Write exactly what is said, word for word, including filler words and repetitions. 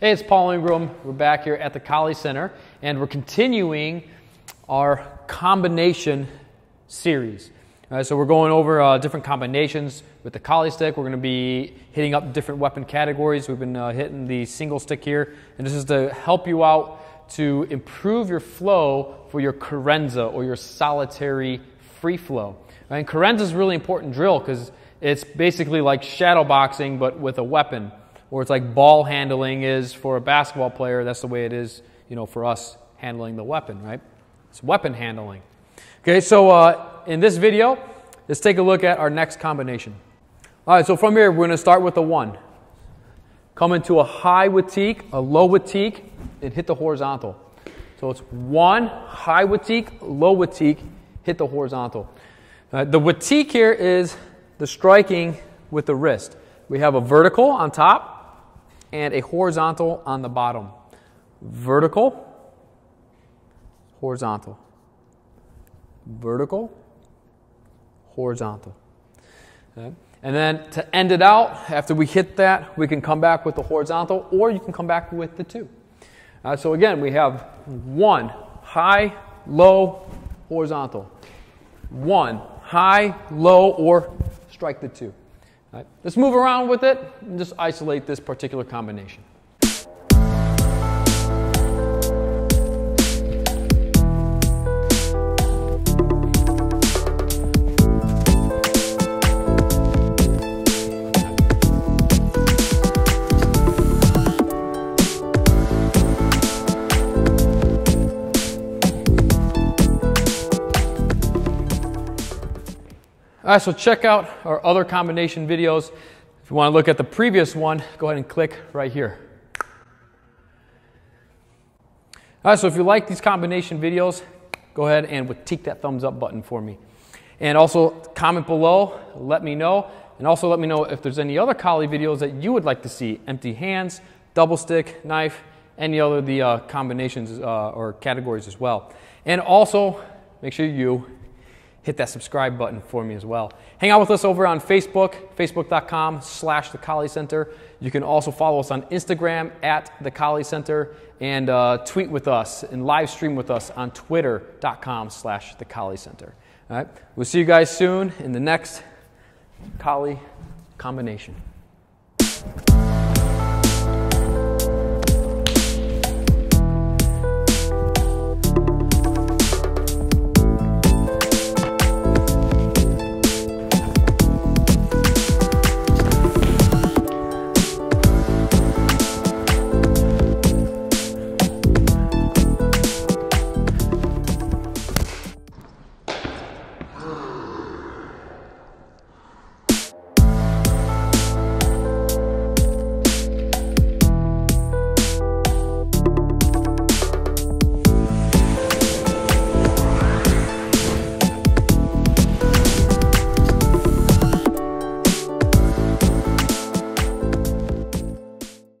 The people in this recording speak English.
Hey, it's Paul Ingram. We're back here at the Kali Center, and we're continuing our combination series. All right, so we're going over uh, different combinations with the Kali stick. We're going to be hitting up different weapon categories. We've been uh, hitting the single stick here, and this is to help you out to improve your flow for your carenza or your solitary free flow. And carenza is a really important drill because it's basically like shadow boxing but with a weapon. Or it's like ball handling is for a basketball player. That's the way it is, you know, for us handling the weapon, right? It's weapon handling. Okay, so uh, in this video, let's take a look at our next combination. All right, so from here, we're going to start with a one. Come into a high watik, a low watik, and hit the horizontal. So it's one, high watik, low watik, hit the horizontal. Uh, the watik here is the striking with the wrist. We have a vertical on top and a horizontal on the bottom. Vertical, horizontal. Vertical, horizontal. Okay. And then to end it out, after we hit that, we can come back with the horizontal, or you can come back with the two. Uh, so again, we have one, high, low, horizontal. One, high, low, or strike the two. All right. Let's move around with it and just isolate this particular combination. All right, so check out our other combination videos. If you want to look at the previous one, go ahead and click right here. All right, so if you like these combination videos, go ahead and watik that thumbs up button for me. And also comment below, let me know. And also let me know if there's any other Kali videos that you would like to see. Empty hands, double stick, knife, any other of the uh, combinations uh, or categories as well. And also make sure you hit that subscribe button for me as well. Hang out with us over on Facebook, facebook.com slash the Kali Center. You can also follow us on Instagram at the Kali Center, and uh, tweet with us and live stream with us on twitter.com slash the Kali Center. All right, we'll see you guys soon in the next Kali combination.